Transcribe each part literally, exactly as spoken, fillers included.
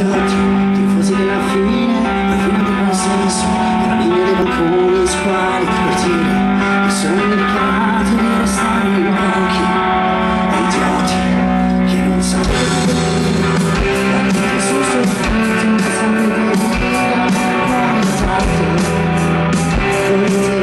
idioti, tifosi della fine, la fine del buon senso, bambini dei balconi, in squali, cortine, che sono delicati di restare nei banchi, idioti che non sapevano, che sono stati, non sapevano di vita, non sapevano, non sapevano, non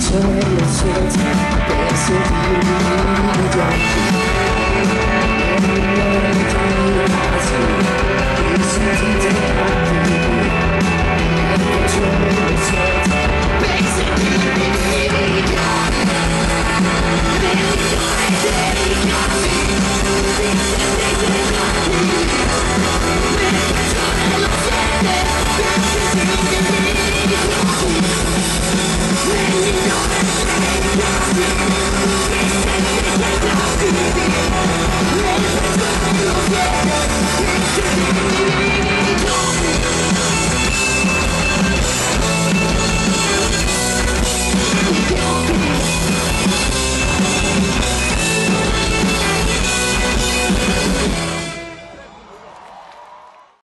Sorry, let's